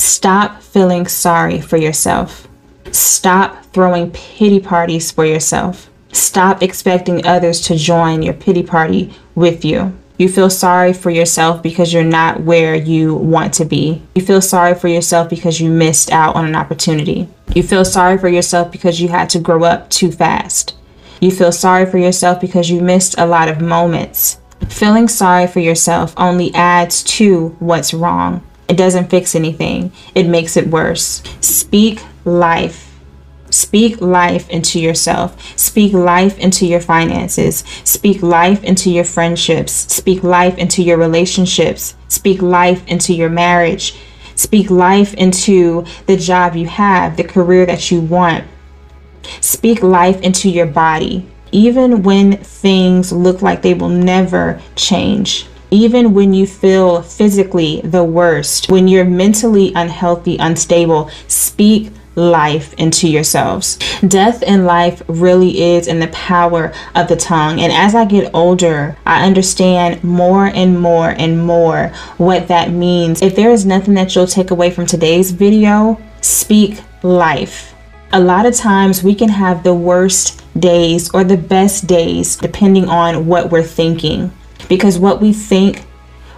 Stop feeling sorry for yourself. Stop throwing pity parties for yourself. Stop expecting others to join your pity party with you. You feel sorry for yourself because you're not where you want to be. You feel sorry for yourself because you missed out on an opportunity. You feel sorry for yourself because you had to grow up too fast. You feel sorry for yourself because you missed a lot of moments. Feeling sorry for yourself only adds to what's wrong. It doesn't fix anything. It makes it worse. Speak life. Speak life into yourself. Speak life into your finances. Speak life into your friendships. Speak life into your relationships. Speak life into your marriage. Speak life into the job you have, the career that you want. Speak life into your body. Even when things look like they will never change. Even when you feel physically the worst, when you're mentally unhealthy, unstable, speak life into yourselves. Death and life really is in the power of the tongue. And as I get older, I understand more and more and more what that means. If there is nothing that you'll take away from today's video, speak life. A lot of times we can have the worst days or the best days depending on what we're thinking. Because what we think,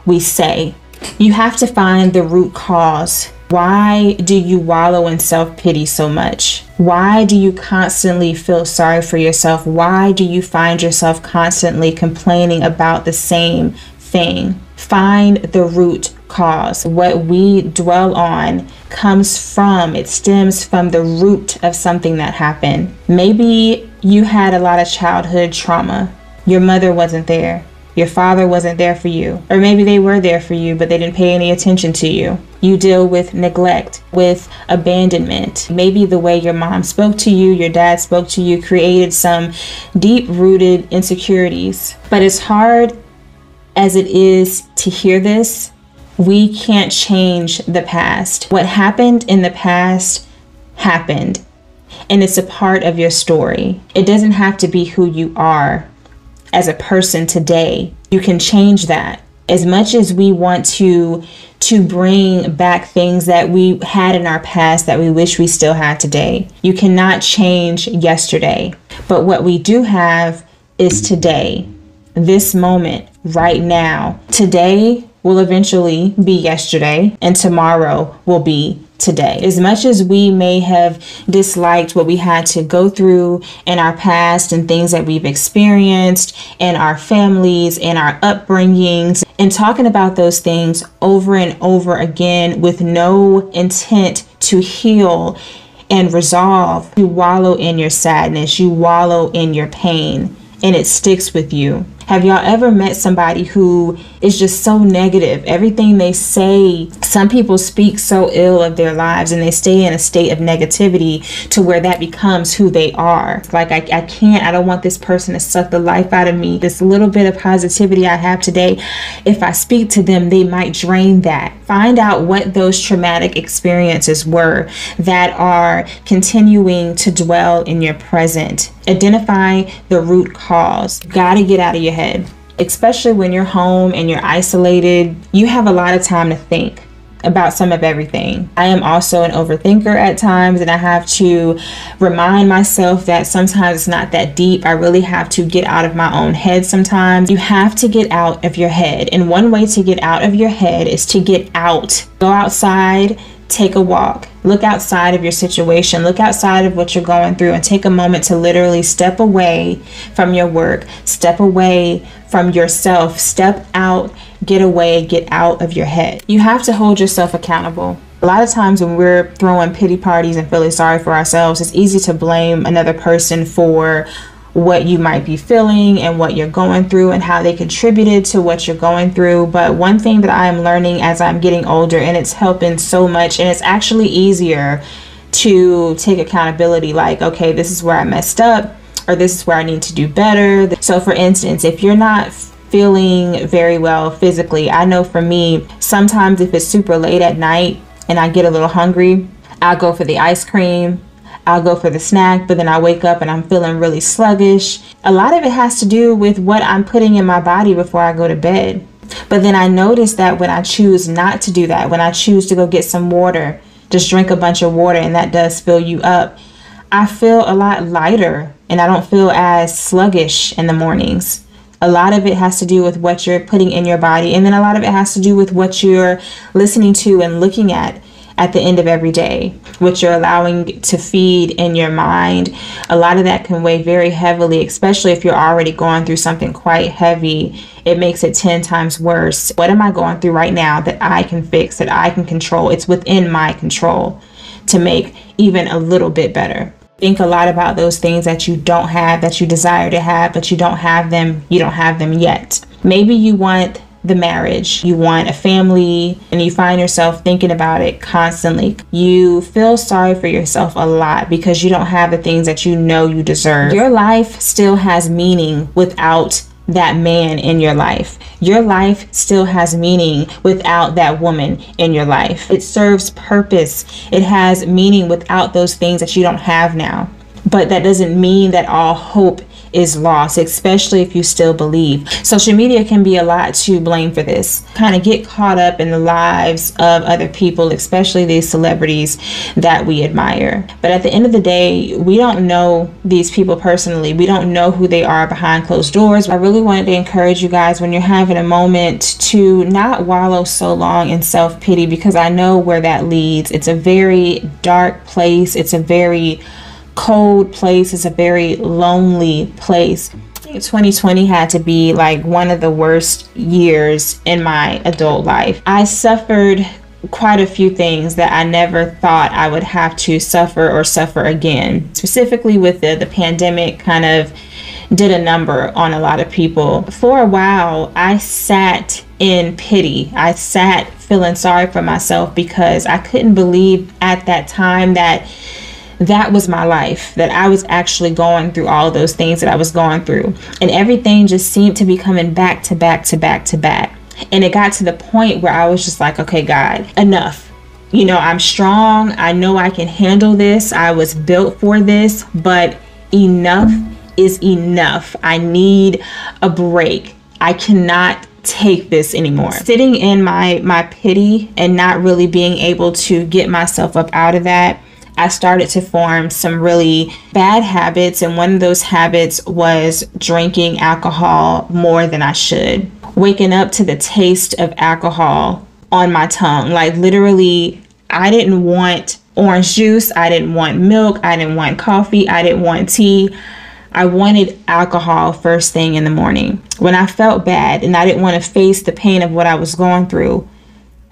we say. You have to find the root cause. Why do you wallow in self-pity so much? Why do you constantly feel sorry for yourself? Why do you find yourself constantly complaining about the same thing? Find the root cause. What we dwell on comes from, it stems from the root of something that happened. Maybe you had a lot of childhood trauma. Your mother wasn't there. Your father wasn't there for you, or maybe they were there for you, but they didn't pay any attention to you. You deal with neglect, with abandonment. Maybe the way your mom spoke to you, your dad spoke to you, created some deep-rooted insecurities. But as hard as it is to hear this, we can't change the past. What happened in the past happened, and it's a part of your story. It doesn't have to be who you are. As a person today, you can change that. As much as we want to bring back things that we had in our past that we wish we still had today, you cannot change yesterday. But what we do have is today, this moment, right now. Today will eventually be yesterday, and tomorrow will be today. As much as we may have disliked what we had to go through in our past and things that we've experienced in our families and our upbringings, and talking about those things over and over again with no intent to heal and resolve, you wallow in your sadness, you wallow in your pain, and it sticks with you. Have y'all ever met somebody who is just so negative? Everything they say, some people speak so ill of their lives, and they stay in a state of negativity to where that becomes who they are. Like, I don't want this person to suck the life out of me. This little bit of positivity I have today, if I speak to them, they might drain that. Find out what those traumatic experiences were that are continuing to dwell in your present. Identify the root cause. You gotta get out of your head. Especially when you're home and you're isolated, you have a lot of time to think about some of everything. I am also an overthinker at times, and I have to remind myself that sometimes it's not that deep. I really have to get out of my own head sometimes. You have to get out of your head. And one way to get out of your head is to get out. Go outside, take a walk. Look outside of your situation. Look outside of what you're going through, and take a moment to literally step away from your work, step away from yourself, step out, get away, get out of your head. You have to hold yourself accountable. A lot of times when we're throwing pity parties and feeling sorry for ourselves, it's easy to blame another person for what you might be feeling and what you're going through and how they contributed to what you're going through. But one thing that I'm learning as I'm getting older, and it's helping so much, and it's actually easier to take accountability. Like, okay, this is where I messed up, or this is where I need to do better. So for instance, if you're not feeling very well physically, I know for me, sometimes if it's super late at night and I get a little hungry, I'll go for the ice cream, I'll go for the snack, but then I wake up and I'm feeling really sluggish. A lot of it has to do with what I'm putting in my body before I go to bed. But then I noticed that when I choose not to do that, when I choose to go get some water, just drink a bunch of water, and that does fill you up, I feel a lot lighter and I don't feel as sluggish in the mornings. A lot of it has to do with what you're putting in your body, and then a lot of it has to do with what you're listening to and looking at the end of every day, what you're allowing to feed in your mind. A lot of that can weigh very heavily, especially if you're already going through something quite heavy. It makes it 10 times worse. What am I going through right now that I can fix, that I can control? It's within my control to make even a little bit better. Think a lot about those things that you don't have, that you desire to have, but you don't have them yet. Maybe you want the marriage, you want a family, and you find yourself thinking about it constantly. You feel sorry for yourself a lot because you don't have the things that you know you deserve. Your life still has meaning without that man in your life. Your life still has meaning without that woman in your life. It serves purpose. It has meaning without those things that you don't have now. But that doesn't mean that all hope is lost, especially if you still believe. Social media can be a lot to blame for this. Kind of get caught up in the lives of other people, especially these celebrities that we admire. But at the end of the day, we don't know these people personally. We don't know who they are behind closed doors. I really wanted to encourage you guys, when you're having a moment, to not wallow so long in self-pity, because I know where that leads. It's a very dark place. It's a very cold place. Is a very lonely place. I think 2020 had to be like one of the worst years in my adult life. I suffered quite a few things that I never thought I would have to suffer again. Specifically with the pandemic, kind of did a number on a lot of people. For a while, I sat in pity. I sat feeling sorry for myself because I couldn't believe at that time that was my life, that I was actually going through all those things that I was going through. And everything just seemed to be coming back to back to back to back. And it got to the point where I was just like, okay, God, enough. You know, I'm strong. I know I can handle this. I was built for this, but enough is enough. I need a break. I cannot take this anymore. Sitting in my pity and not really being able to get myself up out of that, I started to form some really bad habits, and one of those habits was drinking alcohol more than I should. Waking up to the taste of alcohol on my tongue. Like, literally, I didn't want orange juice, I didn't want milk, I didn't want coffee, I didn't want tea. I wanted alcohol first thing in the morning. When I felt bad and I didn't want to face the pain of what I was going through,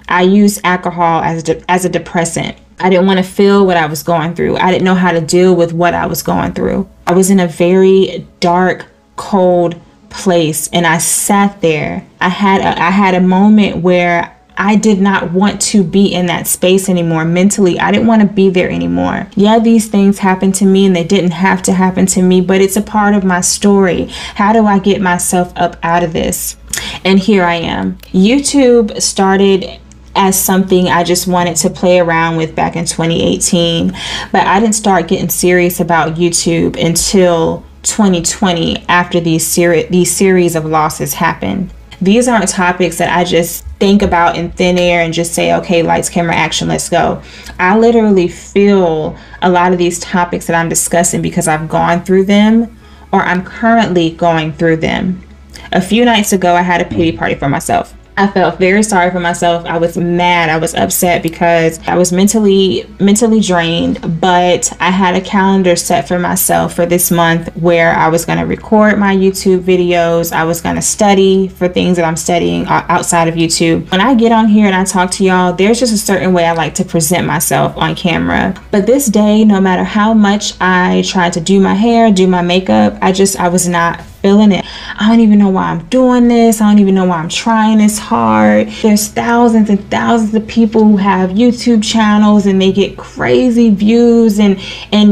I used alcohol as a depressant. I didn't want to feel what I was going through. I didn't know how to deal with what I was going through. I was in a very dark, cold place, and I sat there. I had a moment where I did not want to be in that space anymore. Mentally, I didn't want to be there anymore. Yeah, these things happened to me and they didn't have to happen to me, but it's a part of my story. How do I get myself up out of this? And here I am. YouTube started as something I just wanted to play around with back in 2018, but I didn't start getting serious about YouTube until 2020, after these series of losses happened. These aren't topics that I just think about in thin air and just say, okay, lights, camera, action, let's go. I literally feel a lot of these topics that I'm discussing because I've gone through them, or I'm currently going through them. A few nights ago, I had a pity party for myself. I felt very sorry for myself. I was mad. I was upset because I was mentally drained, but I had a calendar set for myself for this month where I was going to record my YouTube videos. I was going to study for things that I'm studying outside of YouTube. When I get on here and I talk to y'all, there's just a certain way I like to present myself on camera. But this day, no matter how much I tried to do my hair, do my makeup, I was not feeling it. I don't even know why I'm doing this. I don't even know why I'm trying this hard. There's thousands and thousands of people who have YouTube channels and they get crazy views, and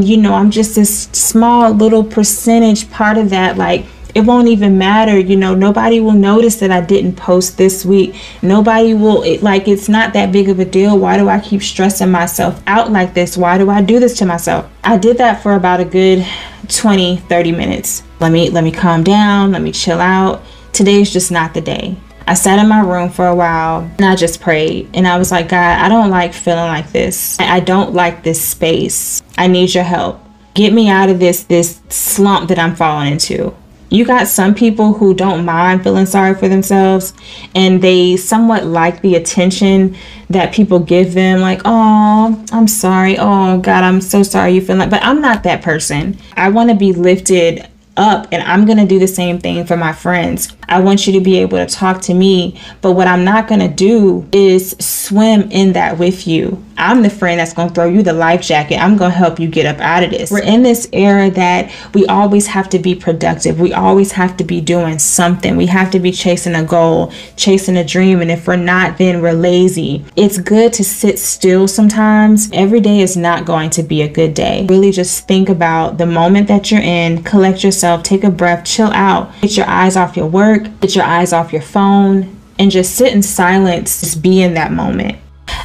you know, I'm just this small little percentage part of that. Like, it won't even matter. You know, nobody will notice that I didn't post this week. Nobody will, it's not that big of a deal. Why do I keep stressing myself out like this? Why do I do this to myself? I did that for about a good 20-30 minutes. Let me calm down. Let me chill out. Today's just not the day. I sat in my room for a while and I just prayed. And I was like, God, I don't like feeling like this. I don't like this space. I need your help. Get me out of this slump that I'm falling into. You got some people who don't mind feeling sorry for themselves, and they somewhat like the attention that people give them, like, oh, I'm sorry. Oh, God, I'm so sorry you feel like, but I'm not that person. I want to be lifted up, and I'm going to do the same thing for my friends. I want you to be able to talk to me, but what I'm not going to do is swim in that with you. I'm the friend that's going to throw you the life jacket. I'm going to help you get up out of this. We're in this era that we always have to be productive. We always have to be doing something. We have to be chasing a goal, chasing a dream. And if we're not, then we're lazy. It's good to sit still sometimes. Every day is not going to be a good day. Really just think about the moment that you're in, collect yourself, take a breath, chill out, get your eyes off your work, get your eyes off your phone, and just sit in silence, just be in that moment.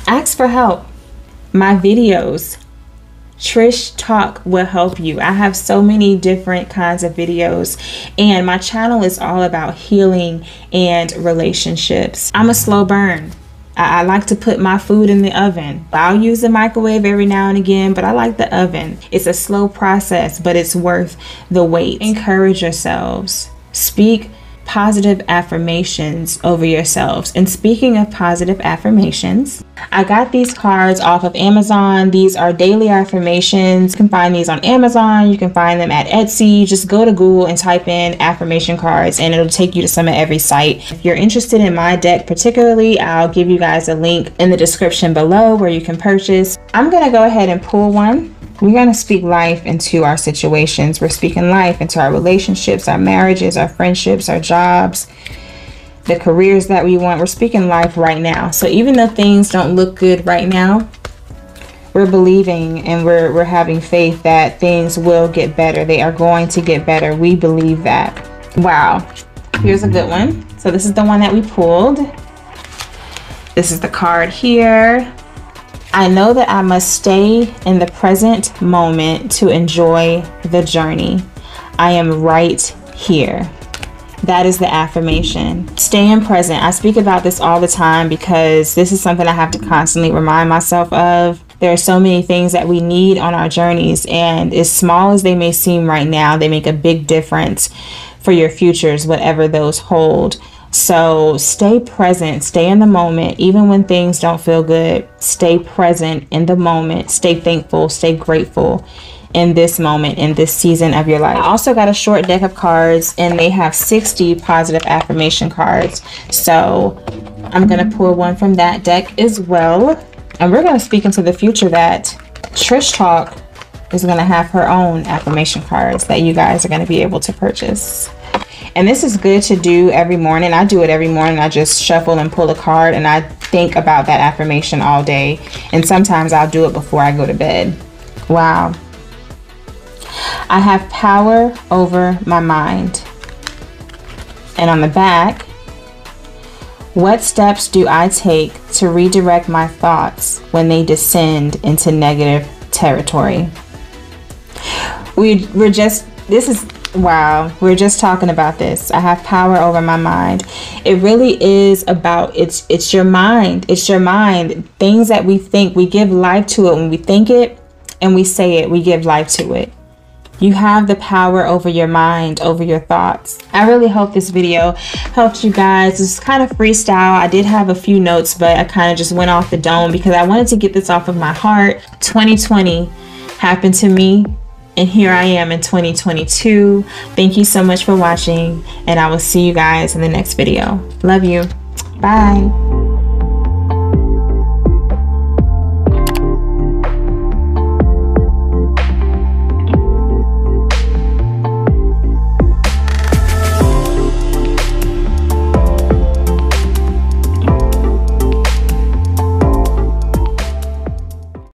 Ask for help. My videos, Trish Talk, will help you. I have so many different kinds of videos, and my channel is all about healing and relationships. I'm a slow burn. I like to put my food in the oven. I'll use the microwave every now and again, but I like the oven. It's a slow process, but it's worth the wait. Encourage yourselves. Speak positive affirmations over yourselves. And speaking of positive affirmations, I got these cards off of Amazon. These are daily affirmations. You can find these on Amazon. You can find them at Etsy. Just go to Google and type in affirmation cards, and it'll take you to some of every site. If you're interested in my deck particularly, I'll give you guys a link in the description below where you can purchase. I'm going to go ahead and pull one. We're going to speak life into our situations. We're speaking life into our relationships, our marriages, our friendships, our jobs, the careers that we want. We're speaking life right now. So even though things don't look good right now, we're believing and we're having faith that things will get better. They are going to get better. We believe that. Wow. Here's a good one. So this is the one that we pulled. This is the card here. I know that I must stay in the present moment to enjoy the journey. I am right here. That is the affirmation. Staying present. I speak about this all the time because this is something I have to constantly remind myself of. There are so many things that we need on our journeys, and as small as they may seem right now, they make a big difference for your futures, whatever those hold. So stay present, stay in the moment, even when things don't feel good. Stay present in the moment, stay thankful, stay grateful in this moment, in this season of your life. I also got a short deck of cards, and they have 60 positive affirmation cards. So I'm gonna pull one from that deck as well. And we're gonna speak into the future that Trish Talk is gonna have her own affirmation cards that you guys are gonna be able to purchase. And this is good to do every morning. I do it every morning. I just shuffle and pull a card, and I think about that affirmation all day. And sometimes I'll do it before I go to bed. Wow. I have power over my mind. And on the back, what steps do I take to redirect my thoughts when they descend into negative territory? We're just talking about this. I have power over my mind. It really is about, it's your mind. It's your mind. Things that we think, we give life to it. When we think it and we say it, we give life to it. You have the power over your mind, over your thoughts. I really hope this video helped you guys. It's kind of freestyle. I did have a few notes, but I kind of just went off the dome because I wanted to get this off of my heart. 2020 happened to me, and here I am in 2022. Thank you so much for watching, and I will see you guys in the next video. Love you. Bye.